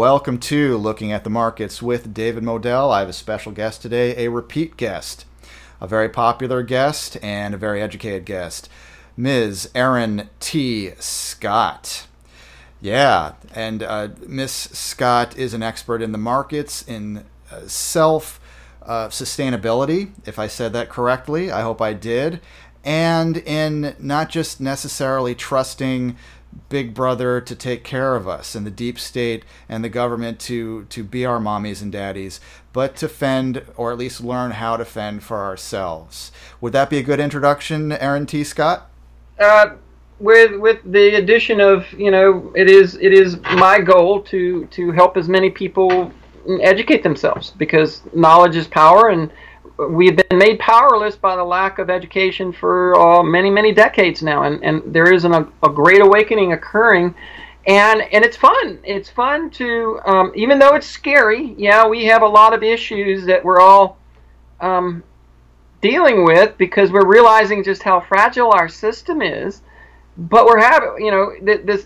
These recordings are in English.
Welcome to Looking at the Markets with David Modell. I have a special guest today, a repeat guest, a very popular guest, and a very educated guest, Ms. Erin T. Scott. Yeah, and Ms. Scott is an expert in the markets, in self-sustainability, if I said that correctly. I hope I did. And in not just necessarily trusting Big Brother to take care of us and the deep state and the government to be our mommies and daddies, but to fend, or at least learn how to fend for ourselves. Would that be a good introduction, Erin T. Scott? With the addition of, you know, it is my goal to help as many people educate themselves, because knowledge is power, and we've been made powerless by the lack of education for many decades now, and there is a great awakening occurring, and it's fun. It's fun to, even though it's scary, yeah, we have a lot of issues that we're all dealing with because we're realizing just how fragile our system is, but we're having, you know,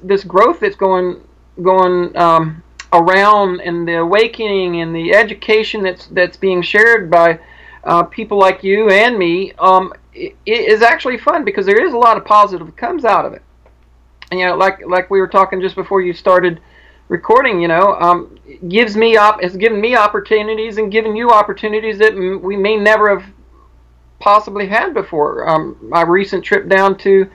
this growth that's going around, and the awakening and the education that's being shared by people like you and me, it is actually fun because there is a lot of positive that comes out of it. And, you know, like we were talking just before you started recording, you know, it's given me opportunities and given you opportunities that we may never have possibly had before. My recent trip down to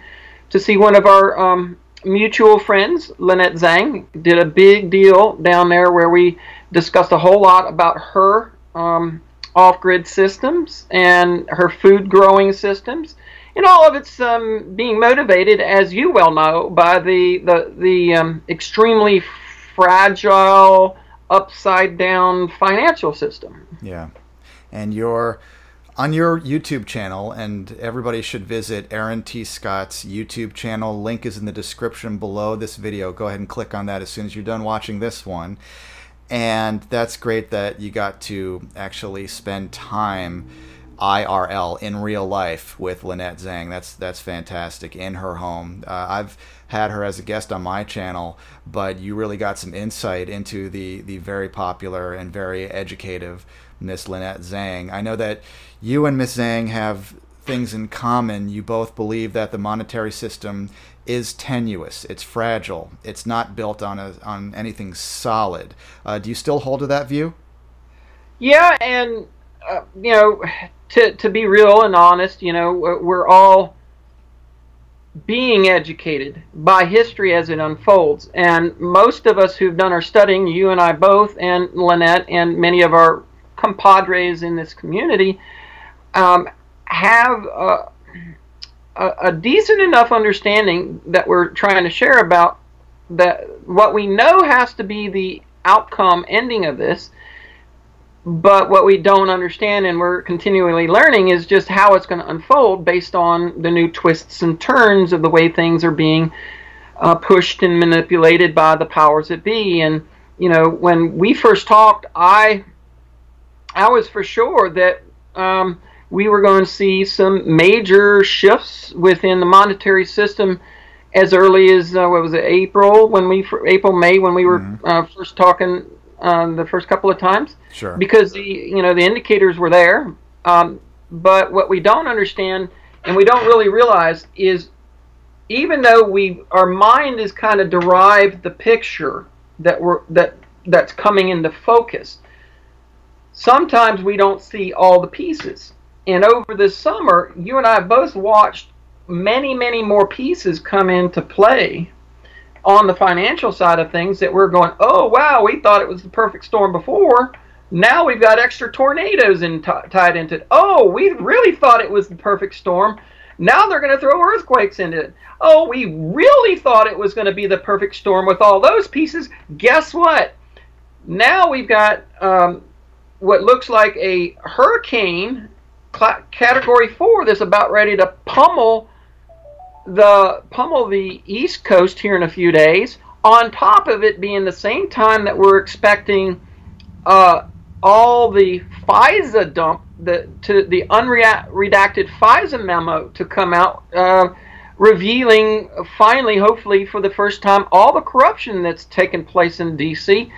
see one of our mutual friends, Lynette Zhang, did a big deal down there where we discussed a whole lot about her off-grid systems and her food growing systems, and all of it's being motivated, as you well know, by the extremely fragile, upside down financial system. Yeah, and you're on your YouTube channel, and everybody should visit Erin T. Scott's YouTube channel. Link is in the description below this video. Go ahead and click on that as soon as you're done watching this one. And that's great that you got to actually spend time IRL, in real life, with Lynette Zhang. That's fantastic, in her home. I've had her as a guest on my channel, but you really got some insight into the very popular and very educative Miss Lynette Zhang. I know that you and Miss Zhang have things in common. You both believe that the monetary system is tenuous, it's fragile, it's not built on anything solid. Do you still hold to that view? Yeah, and you know, to be real and honest, you know, we're all being educated by history as it unfolds, and most of us who've done our studying, you and I both, and Lynette, and many of our compadres in this community, have a decent enough understanding that we're trying to share about that, what we know has to be the outcome ending of this, but what we don't understand and we're continually learning is just how it's going to unfold based on the new twists and turns of the way things are being pushed and manipulated by the powers that be. And, you know, when we first talked, I was for sure that we were going to see some major shifts within the monetary system as early as what was it, April, May, when we were first talking the first couple of times. Sure. Because the indicators were there, but what we don't understand and we don't really realize is, even though our mind is kind of derived the picture that's coming into focus, sometimes we don't see all the pieces. And over this summer, you and I both watched many more pieces come into play on the financial side of things that we're going, oh, wow, we thought it was the perfect storm before. Now we've got extra tornadoes tied into it. Oh, we really thought it was the perfect storm. Now they're going to throw earthquakes into it. Oh, we really thought it was going to be the perfect storm with all those pieces. Guess what? Now we've got what looks like a hurricane Category 4 that's about ready to pummel the East Coast here in a few days, on top of it being the same time that we're expecting all the FISA dump, the unredacted FISA memo to come out, revealing finally, hopefully for the first time, all the corruption that's taken place in D.C.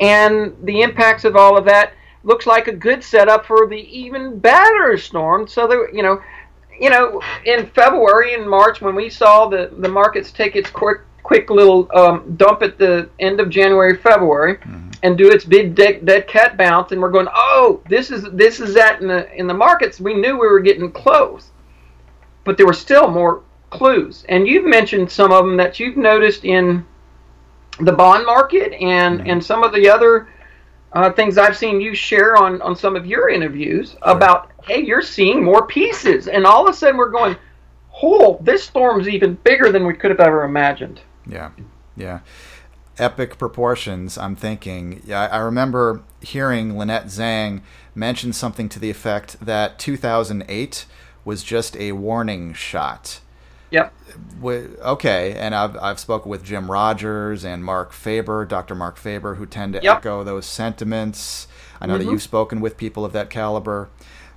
and the impacts of all of that looks like a good setup for the even better storm. So that, you know, in February and March, when we saw the markets take its quick little dump at the end of January, February, and do its big dead cat bounce, and we're going, oh, this is that in the markets. We knew we were getting close, but there were still more clues. And you've mentioned some of them that you've noticed in the bond market and some of the other things I've seen you share on some of your interviews about, hey, you're seeing more pieces, and all of a sudden we're going, oh, this storm's even bigger than we could have ever imagined. Yeah, yeah, epic proportions. I'm thinking, yeah, I remember hearing Lynette Zhang mention something to the effect that 2008 was just a warning shot. Yep. Okay, and I've spoken with Jim Rogers and Mark Faber, Dr. Mark Faber, who tend to echo those sentiments. I know that you've spoken with people of that caliber.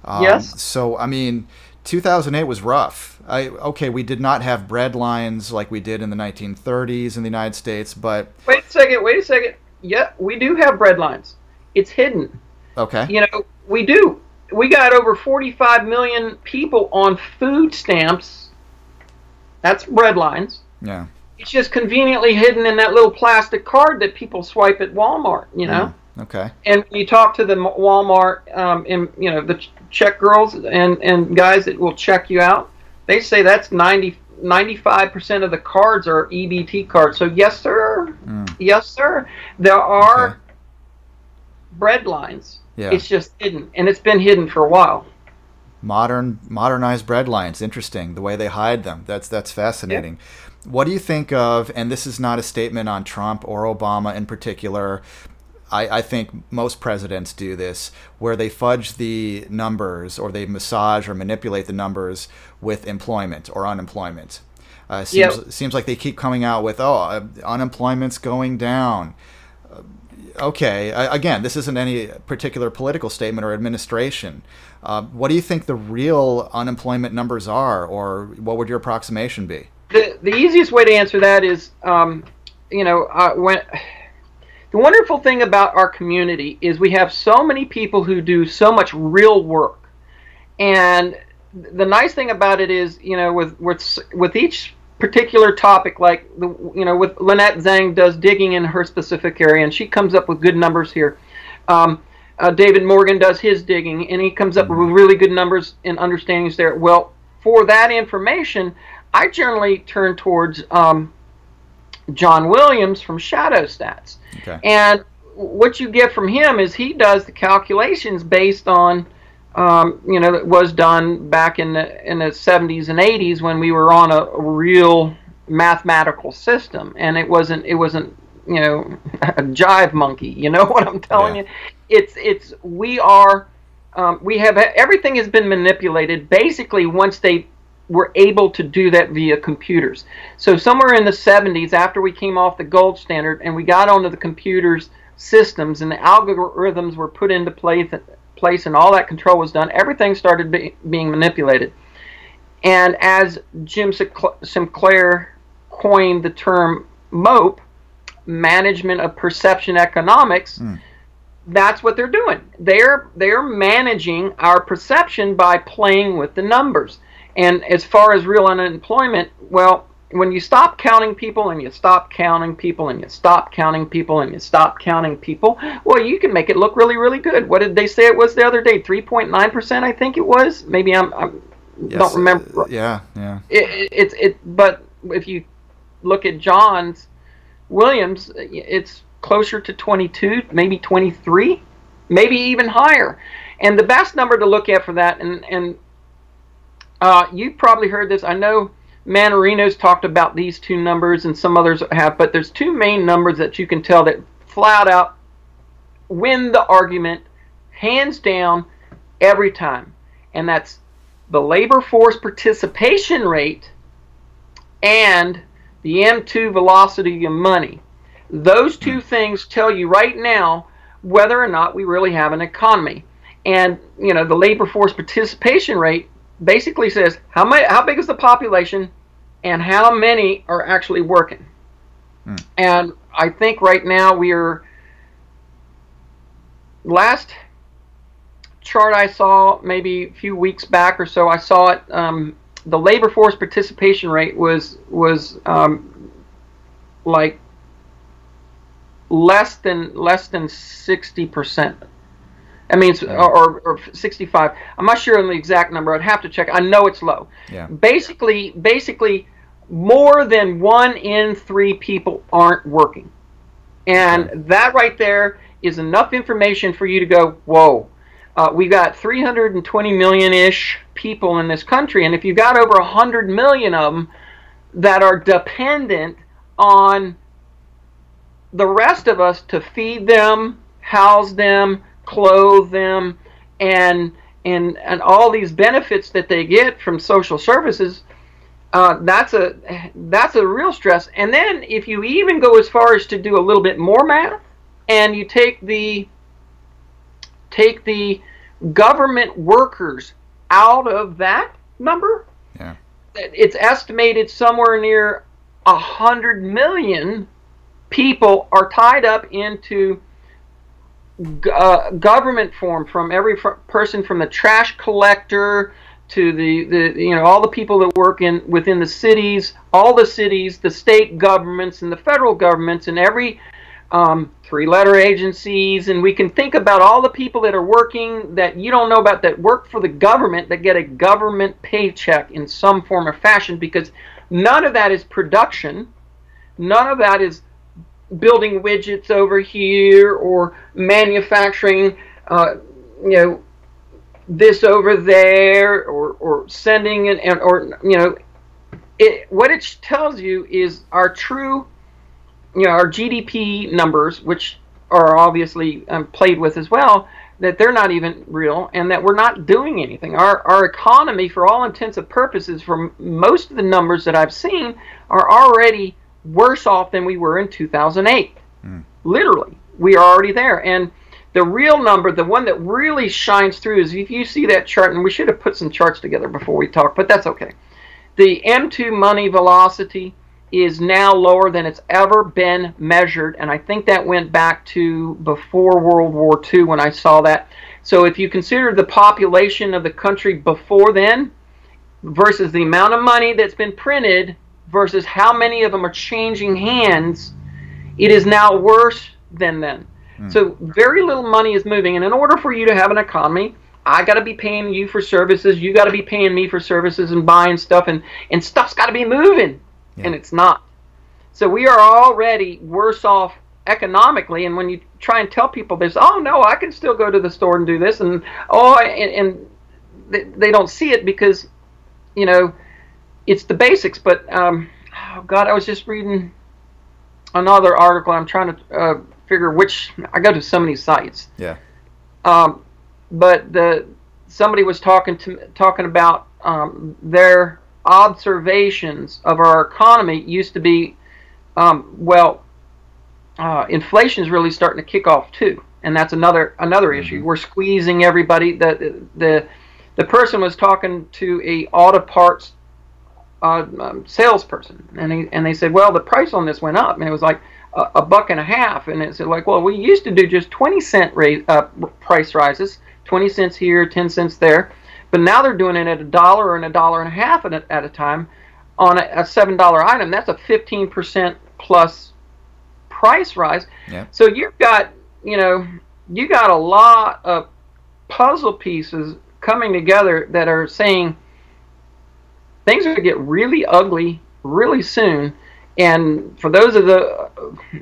Yes. So, I mean, 2008 was rough. Okay, we did not have bread lines like we did in the 1930s in the United States, but... Wait a second, wait a second. Yeah, we do have bread lines. It's hidden. Okay. You know, we do. We got over 45 million people on food stamps. That's bread lines. Yeah. It's just conveniently hidden in that little plastic card that people swipe at Walmart, you know? Okay. And when you talk to the Walmart, and, you know, the check girls and guys that will check you out, they say that's 95% of the cards are EBT cards. So, yes, sir. Yes, sir. There are bread lines. Yeah. It's just hidden, and it's been hidden for a while. Modernized bread lines. Interesting, the way they hide them. That's fascinating. Yeah. What do you think of, and this is not a statement on Trump or Obama in particular, I think most presidents do this, where they fudge the numbers or they massage or manipulate the numbers with employment or unemployment. Seems like they keep coming out with, oh, unemployment's going down. Okay, again, this isn't any particular political statement or administration. What do you think the real unemployment numbers are, or what would your approximation be? The easiest way to answer that is, you know, the wonderful thing about our community is we have so many people who do so much real work. And the nice thing about it is, you know, with each particular topic, like, you know, with Lynette Zhang does digging in her specific area, and she comes up with good numbers here. David Morgan does his digging, and he comes up with really good numbers and understandings there. Well, for that information, I generally turn towards John Williams from Shadow Stats. Okay. And what you get from him is he does the calculations based on, you know, that was done back in the 70s and 80s when we were on a real mathematical system, and it wasn't you know, a jive monkey. You know what I'm telling you? It's we have, everything has been manipulated basically once they were able to do that via computers. So somewhere in the 70s, after we came off the gold standard and we got onto the computers systems and the algorithms were put into place and all that control was done, everything started being manipulated. And as Jim Sinclair coined the term MOPE, management of perception economics, that's what they're doing. They're managing our perception by playing with the numbers. And as far as real unemployment, well, when you stop counting people and you stop counting people and you stop counting people and you stop counting people, well, you can make it look really, really good. What did they say it was the other day? 3.9%, I think it was. Maybe I don't remember. Yeah. But if you look at John Williams, it's closer to 22, maybe 23, maybe even higher. And the best number to look at for that, and you've probably heard this. I know Manarino's talked about these two numbers, and some others have, but there's two main numbers that you can tell that flat out win the argument, hands down, every time. And that's the labor force participation rate and the M2 velocity of money. Those two things tell you right now whether or not we really have an economy. And, you know, the labor force participation rate basically says how big is the population and how many are actually working. And I think right now we are last chart I saw maybe a few weeks back or so, I saw it, the labor force participation rate was like less than 60%. I mean, or 65. I'm not sure on the exact number. I'd have to check. I know it's low. Yeah. Basically, more than 1 in 3 people aren't working, and that right there is enough information for you to go, whoa. We've got 320 million-ish people in this country, and if you've got over 100 million of them that are dependent on the rest of us to feed them, house them, clothe them, and all these benefits that they get from social services, that's a real stress. And then if you even go as far as to do a little bit more math, and you take the government workers out of that number, yeah, it's estimated somewhere near 100 million people are tied up into government form, from every person from the trash collector to the all the people that work within the cities, all the cities, the state governments and the federal governments, and every three-letter agencies, and we can think about all the people that are working that you don't know about, that work for the government, that get a government paycheck in some form or fashion, because none of that is production, none of that is building widgets over here or manufacturing this over there, or sending what it tells you is our true, our GDP numbers, which are obviously played with as well, that they're not even real, and that we're not doing anything. Our economy, for all intents and purposes, from most of the numbers that I've seen, are already worse off than we were in 2008. Mm. Literally, we are already there. And the real number, the one that really shines through, is if you see that chart, and we should have put some charts together before we talk, but that's okay. The M2 money velocity is now lower than it's ever been measured, and I think that went back to before World War II when I saw that. So if you consider the population of the country before then versus the amount of money that's been printed versus how many of them are changing hands, it is now worse than then. Mm. So very little money is moving, and in order for you to have an economy, I got to be paying you for services, you got to be paying me for services and buying stuff, and stuff's got to be moving. Yeah. And it's not. So we are already worse off economically, and when you try and tell people this, oh no, I can still go to the store and do this, and they don't see it because it's the basics. But oh God, I was just reading another article. I'm trying to figure which. I go to so many sites. Yeah. But somebody was talking about their observations of our economy used to be, inflation is really starting to kick off too, and that's another mm-hmm. issue. We're squeezing everybody. The person was talking to a auto parts salesperson, and they said, well, the price on this went up, and it was like $1.50, and it said, like, well, we used to do just 20-cent price rises, 20 cents here, 10 cents there. But now they're doing it at $1 and $1.50 at a time on a $7 item. That's a 15% plus price rise. Yeah. So you've got, you got a lot of puzzle pieces coming together that are saying things are going to get really ugly really soon. And for those of the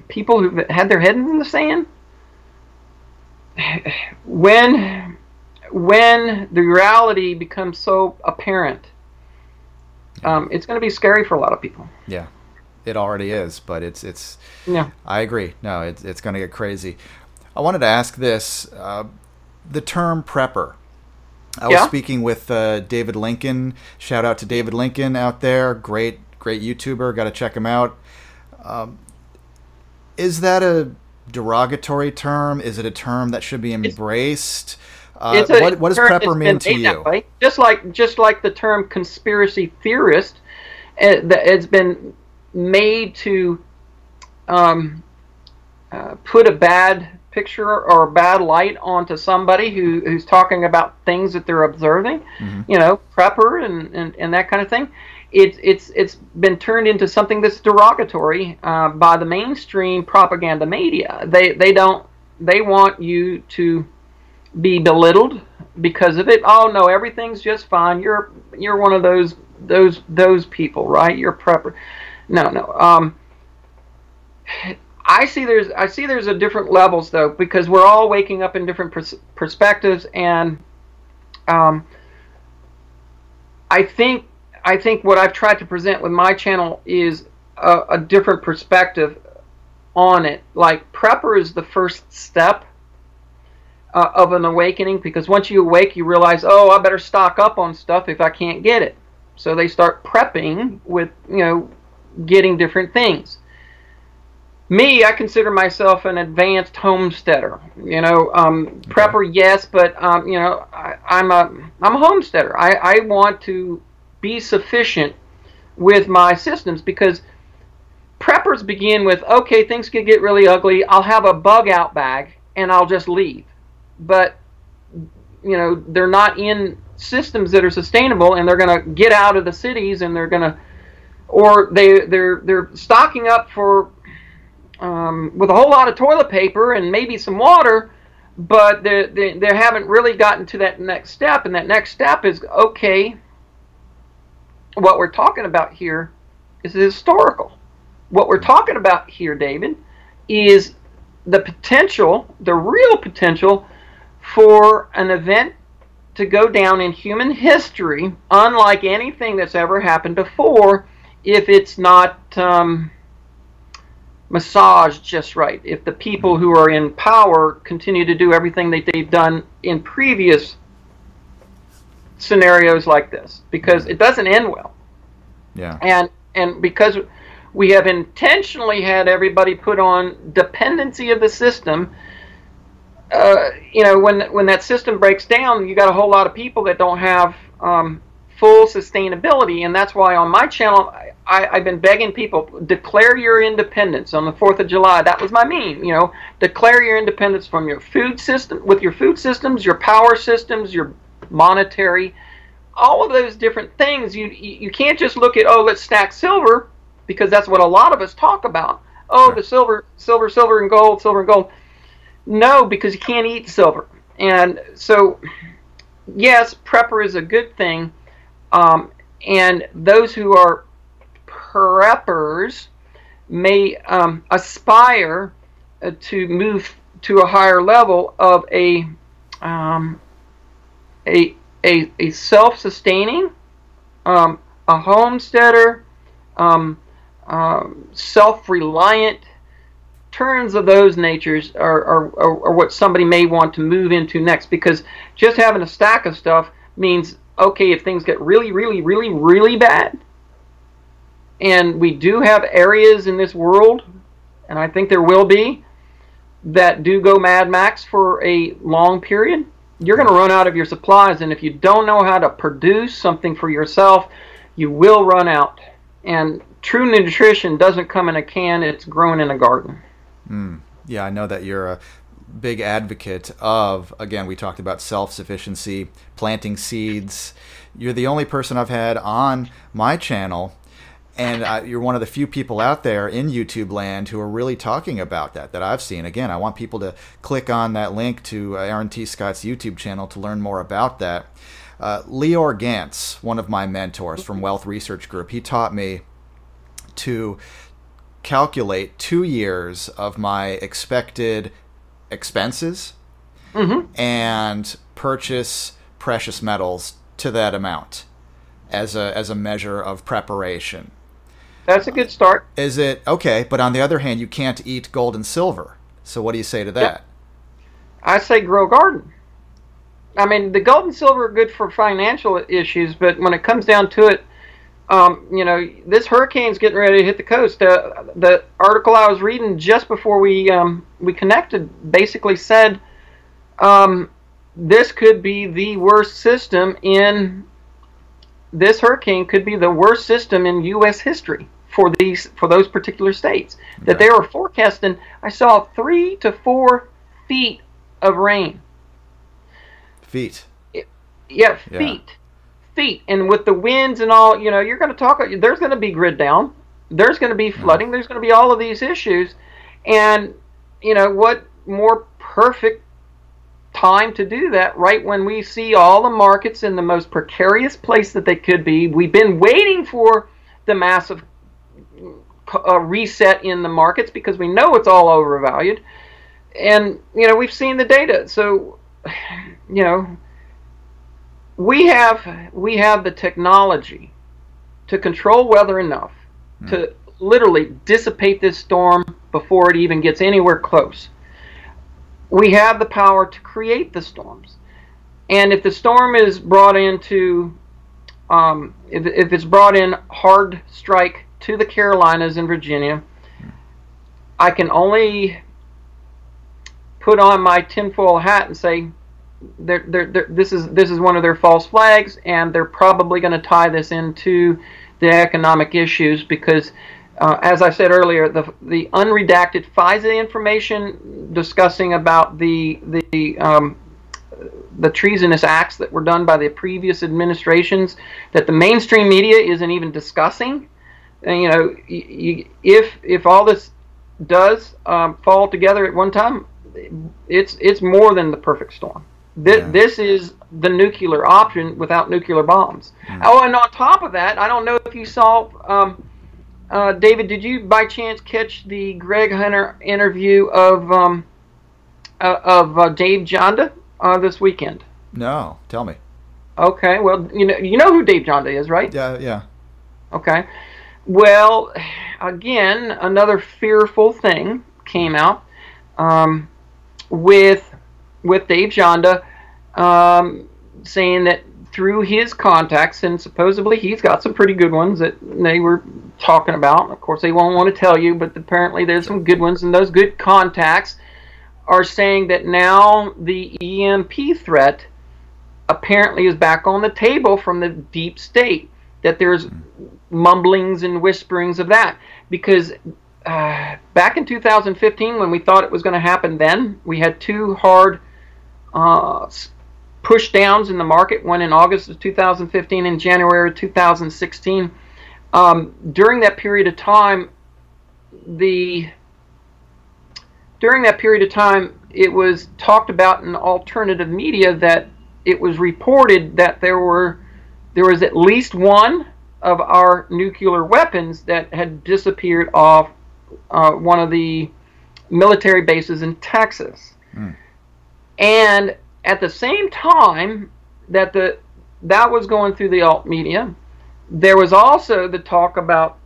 people who've had their head in the sand, when the reality becomes so apparent, it's going to be scary for a lot of people. Yeah, it already is, but it's yeah, I agree. No, it's going to get crazy. I wanted to ask this, the term prepper. I was speaking with David Lincoln. Shout out to David Lincoln out there. Great YouTuber. Got to check him out. Is that a derogatory term? Is it a term that should be embraced? What does prepper mean to you? Way. Just like the term conspiracy theorist, it's been made to put a bad picture or a bad light onto somebody who's talking about things that they're observing, you know, prepper and that kind of thing. It's been turned into something that's derogatory by the mainstream propaganda media. They want you to be belittled because of it. Oh no, everything's just fine. You're one of those people, right? You're a prepper. No. I see there's a different levels though, because we're all waking up in different perspectives, and I think what I've tried to present with my channel is a different perspective on it. Like, prepper is the first step of an awakening, because once you awake, you realize, oh, I better stock up on stuff if I can't get it. So they start prepping with, you know, getting different things. Me, I consider myself an advanced homesteader. You know, prepper, yes, but you know, I'm a homesteader. I want to be sufficient with my systems, because preppers begin with, okay, things could get really ugly. I'll have a bug out bag and I'll just leave. But you know, they're not in systems that are sustainable, and they're going to get out of the cities, and they're going to, or they're stocking up for. With a whole lot of toilet paper and maybe some water, but they haven't really gotten to that next step, and that next step is, okay, what we're talking about here is historical. What we're talking about here, David, is the potential, the real potential for an event to go down in human history unlike anything that's ever happened before, if it's not massaged just right, if the people who are in power continue to do everything that they've done in previous scenarios like this, because it doesn't end well. Yeah. And because we have intentionally had everybody put on dependency of the system, you know, when that system breaks down, you got a whole lot of people that don't have full sustainability, and that's why on my channel I've been begging people, declare your independence on the 4th of July. That was my meme, you know, declare your independence from your food system, with your food systems, your power systems, your monetary, all of those different things. You can't just look at, oh, let's stack silver, because that's what a lot of us talk about. Oh, the silver and gold, silver and gold. No, because you can't eat silver. And so, yes, prepper is a good thing, and those who are preppers may aspire to move to a higher level of a self-sustaining, a homesteader, self-reliant. Terms of those natures are what somebody may want to move into next, because just having a stack of stuff means, okay, if things get really, really, really, really bad, and we do have areas in this world, and I think there will be, that do go Mad Max for a long period, you're going to run out of your supplies. And if you don't know how to produce something for yourself, you will run out. And true nutrition doesn't come in a can, it's grown in a garden. Yeah, I know that you're a big advocate of, again, we talked about self-sufficiency, planting seeds. You're the only person I've had on my channel, and you're one of the few people out there in YouTube land who are really talking about that, that I've seen. Again, I want people to click on that link to Erin T. Scott's YouTube channel to learn more about that. Lior Gantz, one of my mentors from Wealth Research Group, he taught me to calculate 2 years of my expected expenses and purchase precious metals to that amount as a measure of preparation. That's a good start. Is it? Okay, but on the other hand, you can't eat gold and silver. So what do you say to that? I say grow a garden. I mean, the gold and silver are good for financial issues, but when it comes down to it, you know, this hurricane's getting ready to hit the coast. The article I was reading just before we connected basically said this could be the worst system in this hurricane could be the worst system in U.S. history for those particular states that they were forecasting. I saw 3 to 4 feet of rain. Feet. Yeah, feet. Yeah. Feet. And with the winds and all, you know, you're going to talk, there's going to be grid down. There's going to be flooding. There's going to be all of these issues. And, you know, what more perfect time to do that right when we see all the markets in the most precarious place that they could be. We've been waiting for the massive reset in the markets because we know it's all overvalued. And, you know, we've seen the data. So, you know, we have the technology to control weather enough to literally dissipate this storm before it even gets anywhere close. We have the power to create the storms. And if the storm is brought into, if it's brought in hard strike to the Carolinas and Virginia, I can only put on my tinfoil hat and say, this is one of their false flags, and they're probably going to tie this into the economic issues because, as I said earlier, the unredacted FISA information discussing about the treasonous acts that were done by the previous administrations that the mainstream media isn't even discussing. And, you know, if all this does fall together at one time, it's more than the perfect storm. This is the nuclear option without nuclear bombs. Oh, and on top of that, I don't know if you saw. David, did you by chance catch the Greg Hunter interview of Dave Janda this weekend? No, tell me. Okay, well, you know who Dave Janda is, right? Yeah, yeah. Okay. Well, again, another fearful thing came out with Dave Janda saying that through his contacts, and supposedly he's got some pretty good ones that they were talking about. Of course, they won't want to tell you, but apparently there's some good ones, and those good contacts are saying that now the EMP threat apparently is back on the table from the deep state, that there's mumblings and whisperings of that. Because back in 2015, when we thought it was going to happen then, we had two hard push downs in the market, one in August of 2015 and January of 2016. During that period of time, it was talked about in alternative media that it was reported that there was at least one of our nuclear weapons that had disappeared off one of the military bases in Texas. And at the same time that that was going through the alt media, there was also the talk about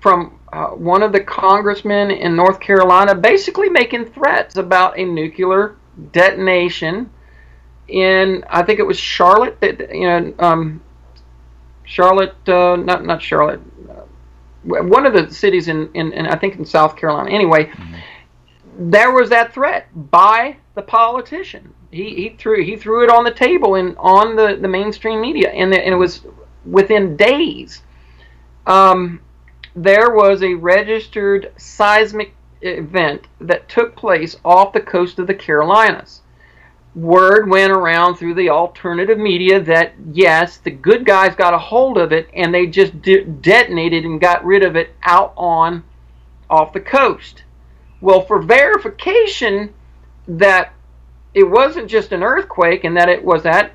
from one of the congressmen in North Carolina basically making threats about a nuclear detonation in, I think it was Charlotte, that, you know, Charlotte, not Charlotte, one of the cities in I think in South Carolina. Anyway, there was that threat by the politician. He threw it on the table and on the mainstream media, and it was within days. There was a registered seismic event that took place off the coast of the Carolinas. Word went around through the alternative media that yes, the good guys got a hold of it and they just detonated and got rid of it off the coast. Well, for verification that it wasn't just an earthquake and that it was that,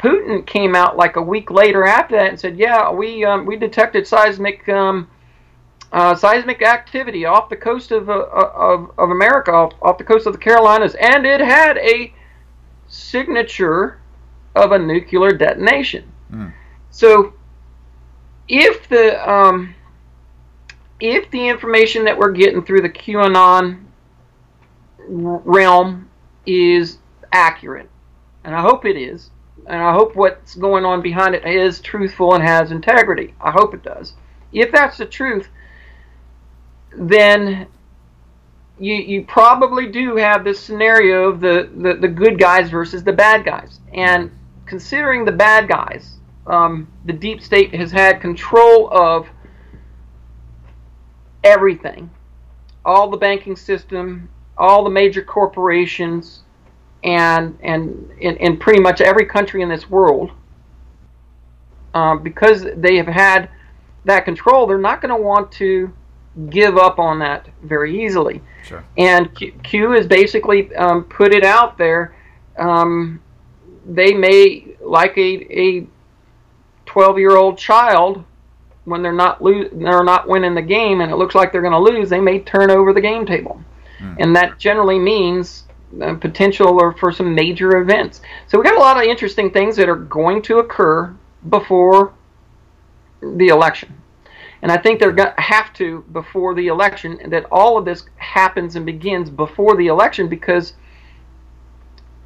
Putin came out like a week later after that and said, yeah, we detected seismic activity off the coast of America, off the coast of the Carolinas, and it had a signature of a nuclear detonation. So if the information that we're getting through the QAnon realm is accurate, and I hope it is, and I hope what's going on behind it is truthful and has integrity. I hope it does. If that's the truth, then you probably do have this scenario of the good guys versus the bad guys. And considering the bad guys, the deep state has had control of everything, all the banking system, all the major corporations and in pretty much every country in this world, because they have had that control, they're not going to want to give up on that very easily. Sure. And Q has basically put it out there. They may, like a 12-year-old child, when they're not winning the game and it looks like they're going to lose, they may turn over the game table. Mm. And that generally means potential or for some major events. So we got a lot of interesting things that are going to occur before the election. And I think they're going to have to before the election, and that all of this happens and begins before the election, because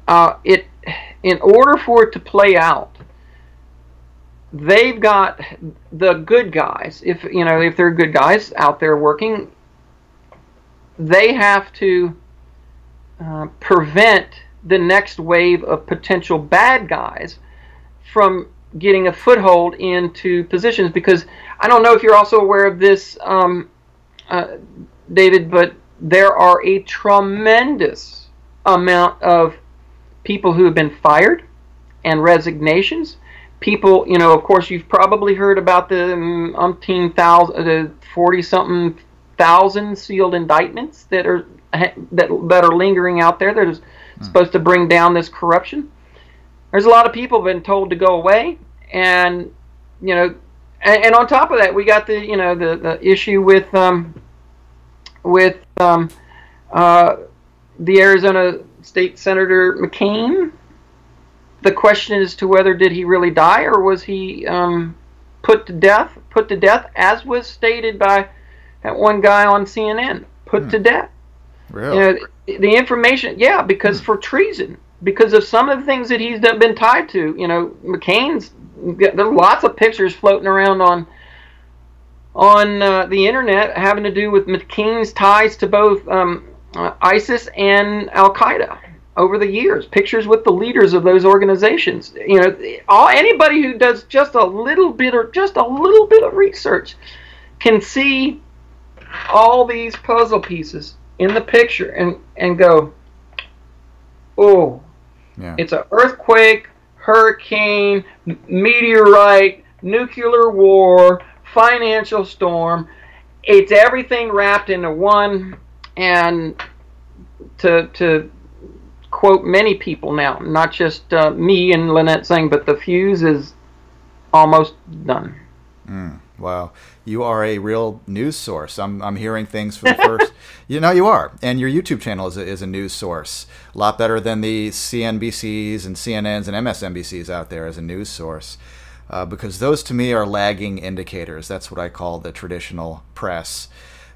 in order for it to play out, they've got the good guys, if they're good guys out there working, they have to prevent the next wave of potential bad guys from getting a foothold into positions. Because I don't know if you're also aware of this, David, but there are a tremendous amount of people who have been fired and resignations. People, of course, you've probably heard about the umpteen thousand, the 40-something thousand sealed indictments that are lingering out there that is supposed to bring down this corruption. There's a lot of people been told to go away, and and on top of that, we got the issue with the Arizona State Senator McCain. The question is to whether did he really die, or was he put to death, as was stated by that one guy on CNN, put to death. Really? The information, yeah, because for treason. Because of some of the things that he's been tied to, McCain's. There are lots of pictures floating around on the internet having to do with McCain's ties to both ISIS and Al Qaeda over the years. Pictures with the leaders of those organizations. Anybody who does just a little bit of research can see all these puzzle pieces in the picture and go, oh. Yeah. It's an earthquake, hurricane, meteorite, nuclear war, financial storm. It's everything wrapped into one. And to quote many people now, not just me and Lynette Zhang, but the fuse is almost done. Mm, wow. You are a real news source. I'm hearing things for the first. You are. And your YouTube channel is a news source. A lot better than the CNBCs and CNNs and MSNBCs out there as a news source. Because those, to me, are lagging indicators. That's what I call the traditional press.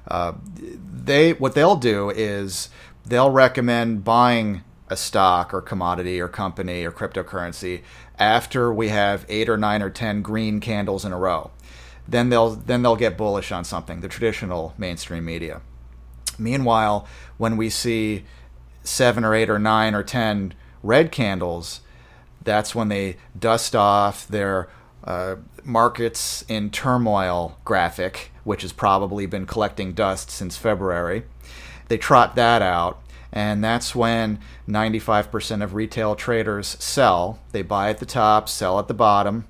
What they'll do is they'll recommend buying a stock or commodity or company or cryptocurrency after we have 8 or 9 or 10 green candles in a row. Then they'll get bullish on something, the traditional mainstream media. Meanwhile, when we see 7 or 8 or 9 or 10 red candles, that's when they dust off their markets in turmoil graphic, which has probably been collecting dust since February. They trot that out, and that's when 95% of retail traders sell. They buy at the top, sell at the bottom.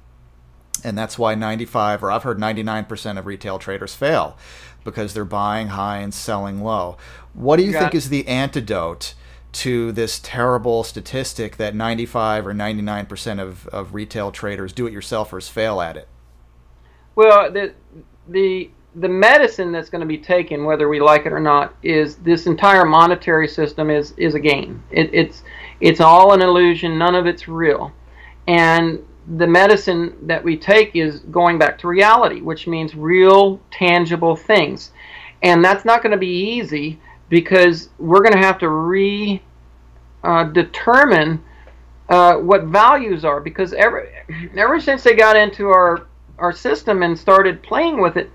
And that's why I've heard 99% of retail traders fail, because they're buying high and selling low. What do you think is the antidote to this terrible statistic that 95 or 99% of retail traders, do-it-yourselfers, fail at it? Well, the medicine that's going to be taken, whether we like it or not, is this entire monetary system is a game. It's all an illusion. None of it's real. And the medicine that we take is going back to reality, which means real, tangible things. And that's not going to be easy, because we're going to have to determine what values are. Because ever since they got into our system and started playing with it,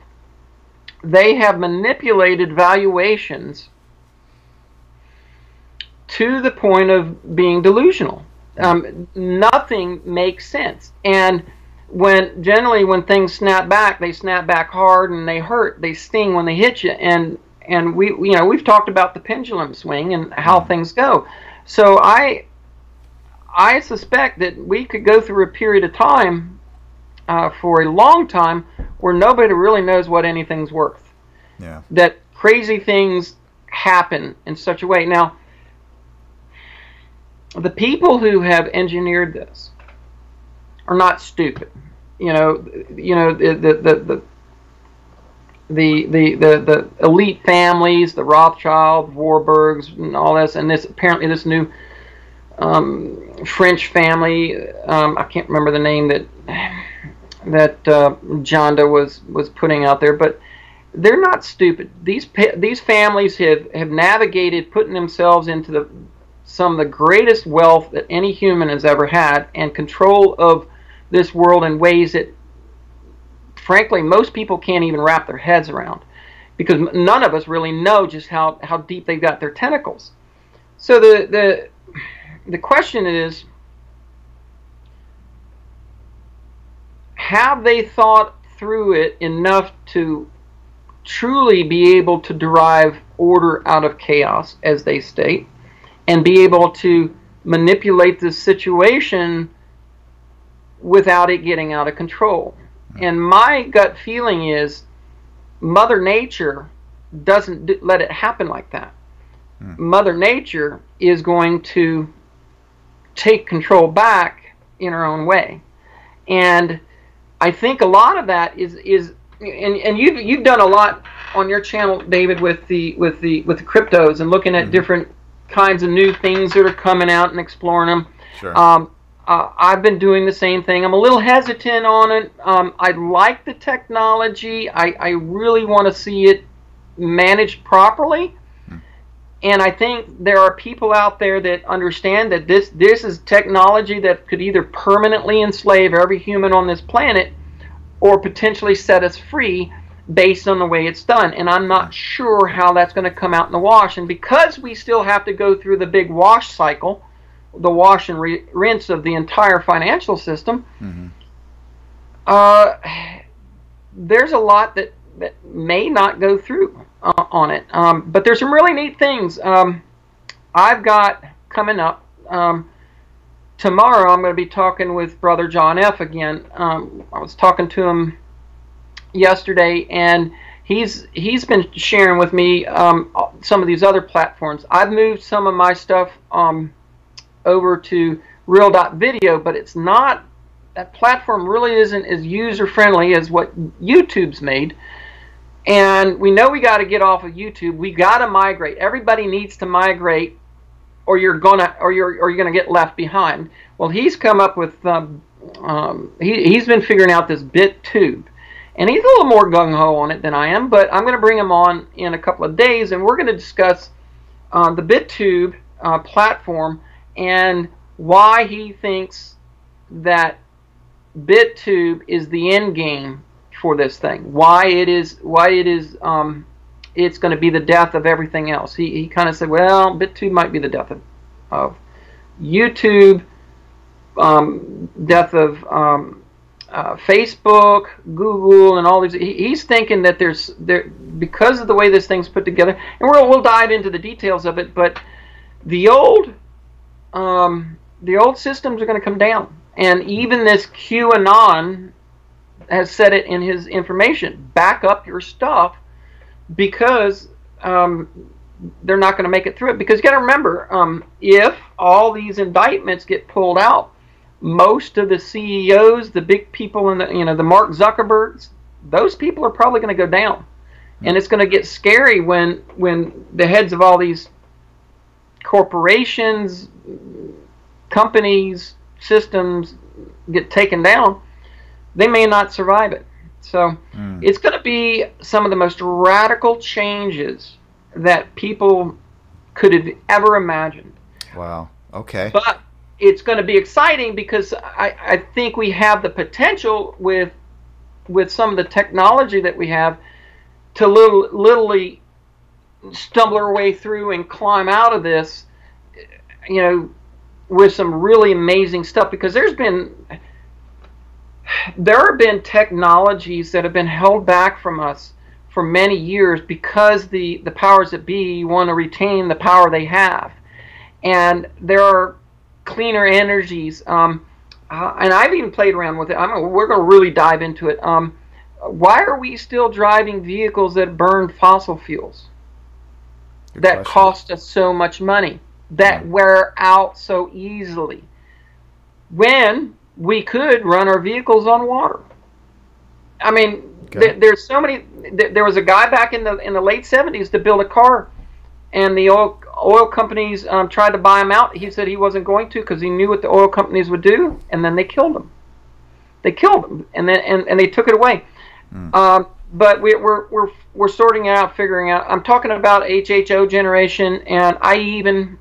they have manipulated valuations to the point of being delusional. Nothing makes sense, and generally when things snap back, they snap back hard, and they hurt, they sting when they hit you, and and we've talked about the pendulum swing and how things go. So I suspect that we could go through a period of time for a long time where nobody really knows what anything's worth. Yeah. That crazy things happen in such a way. Now, the people who have engineered this are not stupid. The elite families, the Rothschild, Warburgs, and all this, and this apparently this new French family. I can't remember the name that Janda was putting out there, but they're not stupid. These families have navigated putting themselves into some of the greatest wealth that any human has ever had, and control of this world in ways that, frankly, most people can't even wrap their heads around, because none of us really know just how deep they've got their tentacles. So the question is, have they thought through it enough to truly be able to derive order out of chaos, as they state, and be able to manipulate this situation without it getting out of control? And my gut feeling is Mother Nature doesn't let it happen like that. Mother Nature is going to take control back in her own way. And I think a lot of that is and you've done a lot on your channel, David, with the cryptos and looking at different kinds of new things that are coming out and exploring them. Sure. I've been doing the same thing. I'm a little hesitant on it. I like the technology. I really want to see it managed properly. And I think there are people out there that understand that this is technology that could either permanently enslave every human on this planet or potentially set us free based on the way it's done. And I'm not sure how that's going to come out in the wash. And because we still have to go through the big wash cycle, the wash and rinse of the entire financial system, there's a lot that may not go through on it. But there's some really neat things I've got coming up. Tomorrow I'm going to be talking with Brother John F again. I was talking to him yesterday, and he's been sharing with me some of these other platforms. I've moved some of my stuff over to Real.video, but it's not, that platform really isn't as user-friendly as what YouTube's made. And we know we got to get off of YouTube. We got to migrate. Everybody needs to migrate, or you're gonna get left behind. Well, he's come up with he's been figuring out this BitTube, and he's a little more gung-ho on it than I am. But I'm gonna bring him on in a couple of days, and we're gonna discuss the BitTube platform, and why he thinks that BitTube is the end game for this thing. Why it's going to be the death of everything else. He kind of said, well, BitTube might be the death of YouTube, death of Facebook, Google, and all these. He's thinking that because of the way this thing's put together, and we'll dive into the details of it. But the old systems are going to come down, and even this QAnon has said it in his information. Back up your stuff, because they're not going to make it through it. Because you got to remember, if all these indictments get pulled out, most of the CEOs, the big people, and the Mark Zuckerbergs, those people are probably going to go down, and it's going to get scary when the heads of all these corporations, companies, systems get taken down. They may not survive it. So it's going to be some of the most radical changes that people could have ever imagined. Wow. Okay. But it's going to be exciting, because I think we have the potential with some of the technology that we have to literally stumble our way through and climb out of this, with some really amazing stuff. Because there have been technologies that have been held back from us for many years because the powers that be want to retain the power they have. And there are cleaner energies, and I've even played around with it. We're going to really dive into it. Why are we still driving vehicles that burn fossil fuels? Good that question. Cost us so much money, that wear out so easily, when we could run our vehicles on water? I mean, okay. There's so many. There was a guy back in the late 70s that built a car, and the oil companies tried to buy him out. He said he wasn't going to because he knew what the oil companies would do, and then they killed him. They killed him, and they took it away. Mm. But we're sorting it out, figuring out. I'm talking about HHO generation, and I even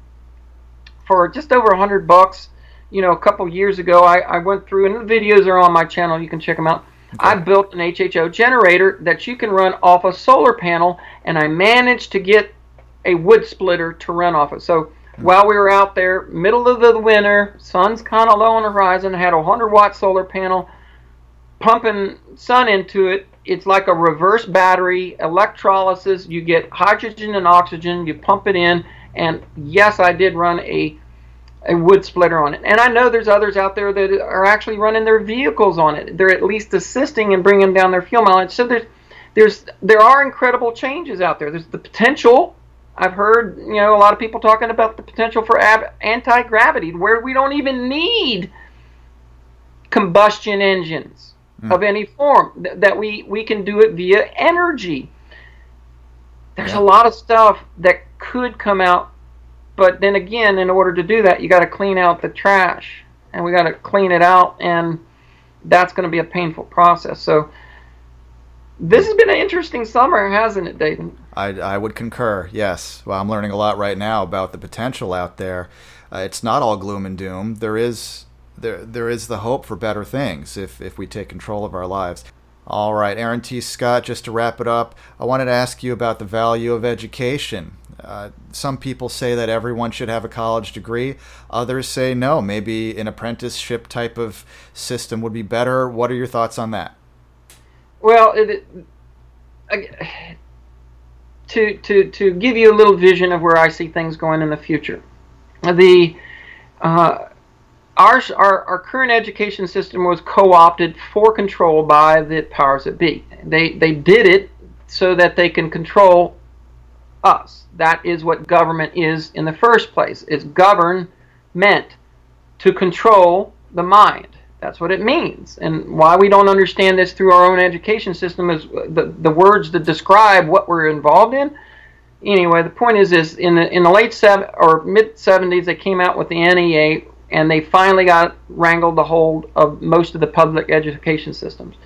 for just over $100, you know, a couple years ago, I went through, and the videos are on my channel. You can check them out. Okay. I built an HHO generator that you can run off a solar panel, and I managed to get a wood splitter to run off it. So while we were out there, middle of the winter, sun's kind of low on the horizon, I had a 100-watt solar panel pumping sun into it. It's like a reverse battery, electrolysis. You get hydrogen and oxygen, you pump it in, and yes, I did run a wood splitter on it. And I know there's others out there that are actually running their vehicles on it. They're at least assisting in bringing down their fuel mileage. So there are incredible changes out there. There's the potential. I've heard, you know, a lot of people talking about the potential for anti-gravity, where we don't even need combustion engines of any form, that we can do it via energy. There's a lot of stuff that could come out. But then again, in order to do that, you got to clean out the trash, and we got to clean it out, and that's going to be a painful process. So this has been an interesting summer, hasn't it, David? I would concur. Yes. Well, I'm learning a lot right now about the potential out there. It's not all gloom and doom. There is the hope for better things if we take control of our lives. All right, Erin T. Scott, just to wrap it up, I wanted to ask you about the value of education. Some people say that everyone should have a college degree. Others say no, maybe an apprenticeship type of system would be better. What are your thoughts on that? Well, to give you a little vision of where I see things going in the future, our current education system was co-opted for control by the powers that be. They did it so that they can control us. That is what government is in the first place. It's government, to control the mind. That's what it means. And why we don't understand this through our own education system is the words that describe what we're involved in. Anyway, the point is this: in the late mid 70s, they came out with the NEA. And they finally wrangled the hold of most of the public education systems.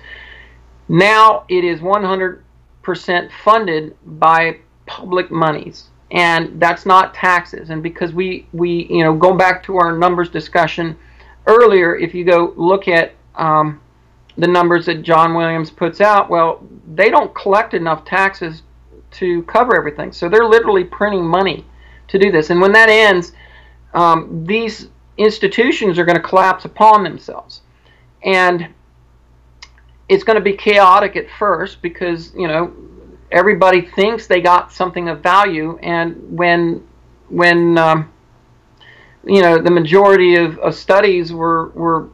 Now it is 100% funded by public monies, and that's not taxes. And because we you know, go back to our numbers discussion earlier, if you go look at the numbers that John Williams puts out, well, they don't collect enough taxes to cover everything. So they're literally printing money to do this. And when that ends, these institutions are going to collapse upon themselves, and it's going to be chaotic at first because, you know, everybody thinks they got something of value, and when you know, the majority of studies were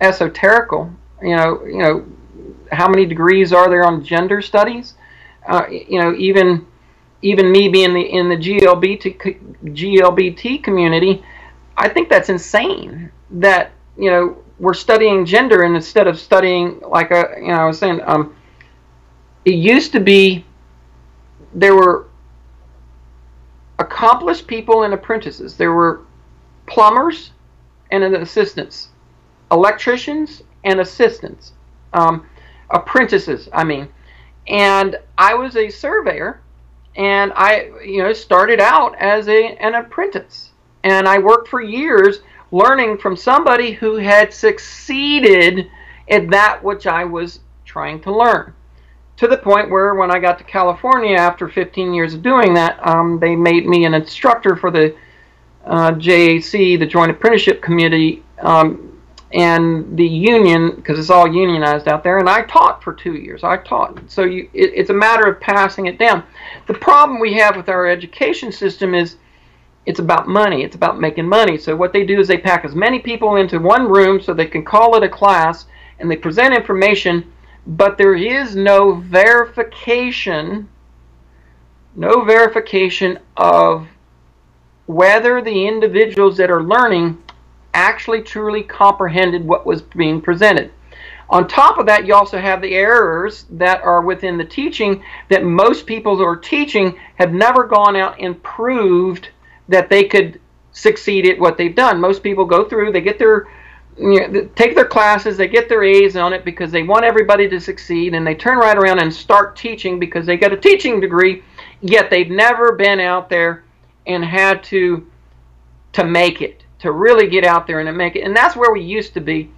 esoterical, you know how many degrees are there on gender studies, you know, even me being in the GLBT community, I think that's insane that, you know, we're studying gender and instead of studying, like, you know, I was saying, it used to be there were accomplished people and apprentices. There were plumbers and assistants, electricians and assistants, apprentices, I mean. And I was a surveyor. And I, you know, started out as an apprentice, and I worked for years learning from somebody who had succeeded at that which I was trying to learn, to the point where when I got to California after 15 years of doing that, they made me an instructor for the JAC, the Joint Apprenticeship Committee, and the union, because it's all unionized out there, and I taught for 2 years. I taught. So it's a matter of passing it down. The problem we have with our education system is it's about money. It's about making money. So what they do is they pack as many people into one room so they can call it a class, and they present information, but there is no verification, of whether the individuals that are learning actually truly comprehended what was being presented. On top of that, you also have the errors that are within the teaching, that most people who are teaching have never gone out and proved that they could succeed at what they've done. Most people go through, they get their, take their classes, they get their A's on it because they want everybody to succeed, and they turn right around and start teaching because they got a teaching degree, yet they've never been out there and had to make it, to really get out there and make it. And that's where we used to be.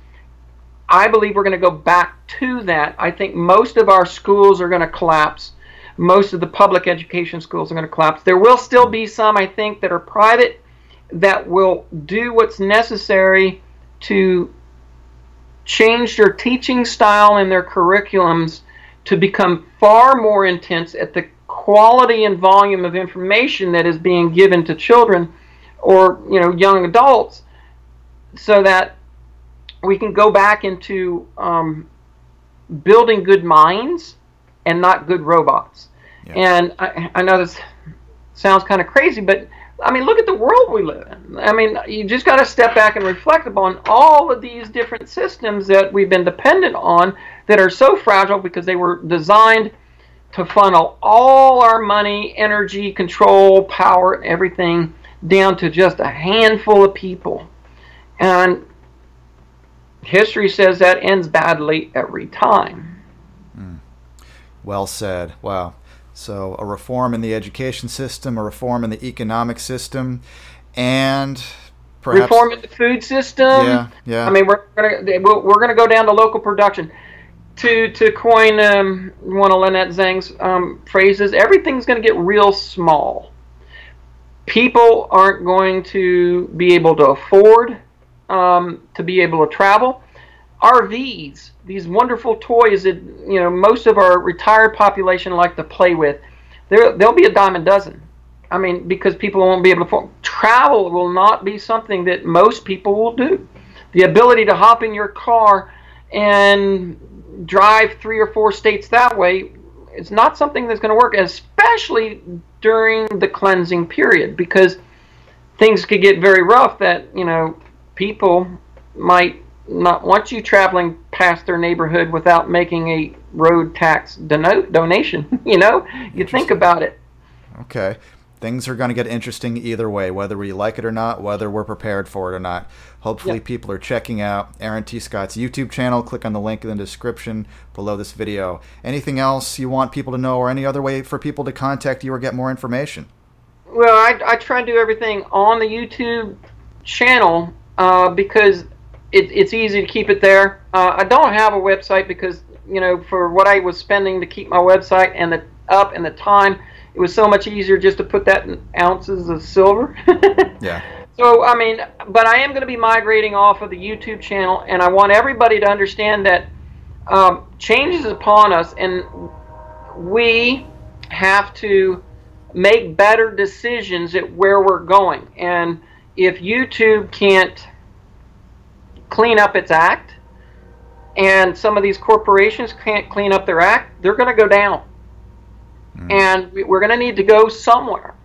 I believe we're going to go back to that. I think most of our schools are going to collapse. Most of the public education schools are going to collapse. There will still be some, I think, that are private that will do what's necessary to change their teaching style and their curriculums to become far more intense at the quality and volume of information that is being given to children or young adults, so that we can go back into building good minds and not good robots. Yeah. And I know this sounds kind of crazy, but I mean, look at the world we live in. I mean, you just got to step back and reflect upon all of these different systems that we've been dependent on that are so fragile because they were designed to funnel all our money, energy, control, power, and everything down to just a handful of people. And history says that ends badly every time. Mm. Well said. Wow. So a reform in the education system, a reform in the economic system, and perhaps reform in the food system. Yeah, yeah. I mean, we're gonna go down to local production. To coin one of Lynette Zhang's phrases, everything's gonna get real small. People aren't going to be able to afford to be able to travel. RVs, these wonderful toys that most of our retired population like to play with, they'll be a dime a dozen. I mean, because people won't be able to afford. Travel will not be something that most people will do. The ability to hop in your car and drive 3 or 4 states that way, it's not something that's going to work, especially during the cleansing period, because things could get very rough that, people might not want you traveling past their neighborhood without making a road tax donation, You think about it. Okay. Things are going to get interesting either way, whether we like it or not, whether we're prepared for it or not. Hopefully people are checking out Erin T. Scott's YouTube channel. Click on the link in the description below this video. Anything else you want people to know, or any other way for people to contact you or get more information? Well, I try to do everything on the YouTube channel because it's easy to keep it there. I don't have a website because, for what I was spending to keep my website and the up and the time, it was so much easier just to put that in ounces of silver. Yeah. So, I mean, but I am going to be migrating off of the YouTube channel, and I want everybody to understand that change is upon us, and we have to make better decisions at where we're going. And if YouTube can't clean up its act, and some of these corporations can't clean up their act, they're going to go down. And we're going to need to go somewhere.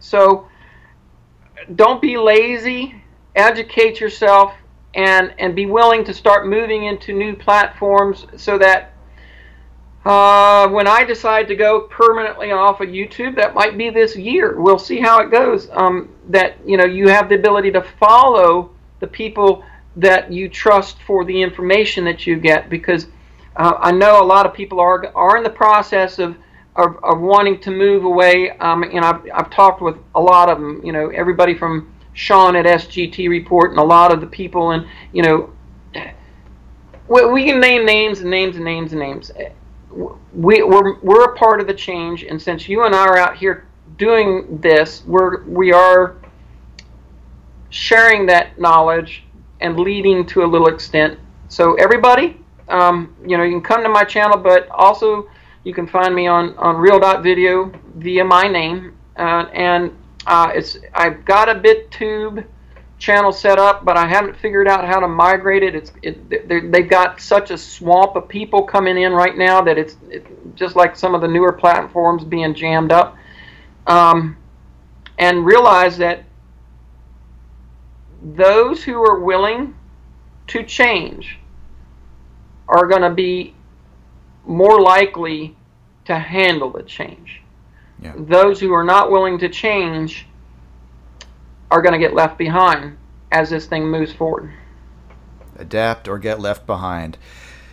So don't be lazy. Educate yourself and be willing to start moving into new platforms so that when I decide to go permanently off of YouTube, that might be this year. We'll see how it goes. That you have the ability to follow the people that you trust for the information that you get, because I know a lot of people are in the process of wanting to move away, and I've talked with a lot of them, everybody from Sean at SGT Report and a lot of the people, and we can name names and names and names and names. We're a part of the change, and since you and I are out here doing this, we are sharing that knowledge and leading to a little extent. So everybody, you know, you can come to my channel, but also you can find me on Real.video via my name, I've got a BitTube channel set up, but I haven't figured out how to migrate it. They've got such a swamp of people coming in right now that it's just like some of the newer platforms being jammed up. And realize that those who are willing to change are going to be more likely to handle the change. Yeah. Those who are not willing to change are going to get left behind as this thing moves forward. Adapt or get left behind.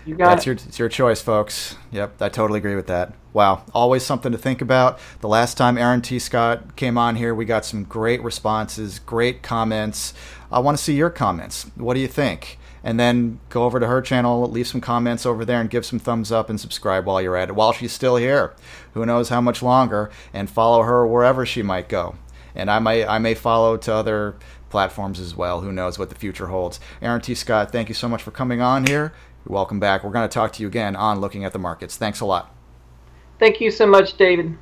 You got it. It's your choice, folks. Yep, I totally agree with that. Wow, always something to think about. The last time Erin T. Scott came on here, we got some great responses, great comments. I want to see your comments. What do you think? And then go over to her channel, leave some comments over there, and give some thumbs up and subscribe while you're at it, while she's still here. Who knows how much longer? And follow her wherever she might go. And I may follow to other platforms as well. Who knows what the future holds. Erin T. Scott, thank you so much for coming on here. You're welcome back. We're going to talk to you again on Looking at the Markets. Thanks a lot. Thank you so much, David.